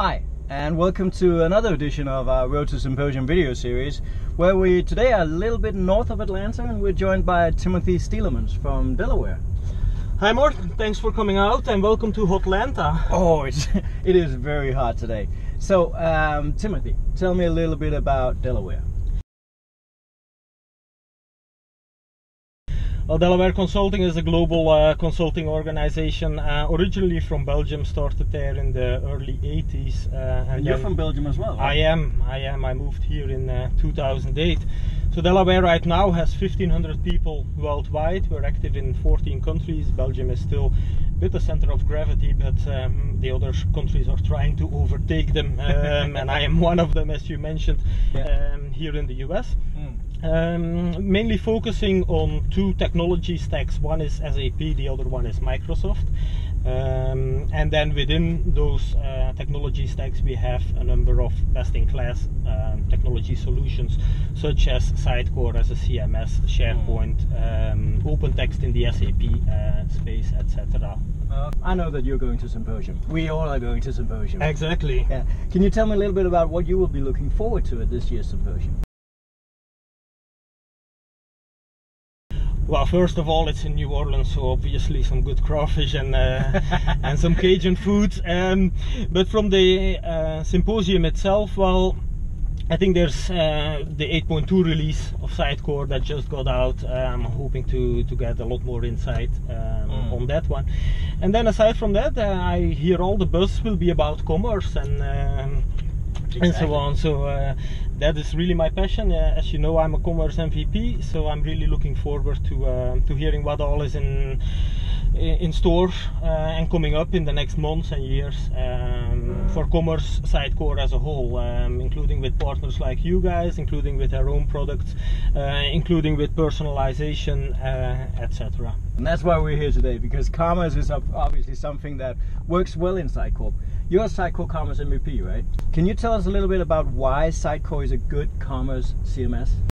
Hi, and welcome to another edition of our Road to Symposium video series, where we today are a little bit north of Atlanta and we're joined by Timothy Steleman from Delaware. Hi Morten, thanks for coming out and welcome to Hotlanta. Oh, it is very hot today. So Timothy, tell me a little bit about Delaware. Well, Delaware Consulting is a global consulting organization, originally from Belgium, started there in the early 80s. And you're from Belgium as well, right? I am. I moved here in 2008. So Delaware right now has 1,500 people worldwide. We're active in 14 countries. Belgium is still a bit the center of gravity, but the other countries are trying to overtake them. And I am one of them, as you mentioned, yeah. Here in the US. Mm. Mainly focusing on two technology stacks. One is SAP, the other one is Microsoft. And then within those technology stacks we have a number of best-in-class technology solutions, such as Sitecore as a CMS, SharePoint, OpenText in the SAP space, etc. I know that you're going to Symposium. We all are going to Symposium. Exactly. Yeah. Can you tell me a little bit about what you will be looking forward to at this year's Symposium? Well, first of all, it's in New Orleans, so obviously some good crawfish and and some Cajun food. But from the symposium itself, well, I think there's the 8.2 release of Sitecore that just got out. I'm hoping to get a lot more insight on that one. And then aside from that, I hear all the buzz will be about commerce and so on. So that is really my passion. As you know, I'm a commerce MVP, so I'm really looking forward to hearing what all is in store and coming up in the next months and years for commerce Sitecore as a whole, including with partners like you guys, including with our own products, including with personalization, etc. And that's why we're here today, because commerce is obviously something that works well in Sitecore. You're a Sitecore Commerce MVP, right? Can you tell us a little bit about why Sitecore is a good commerce CMS?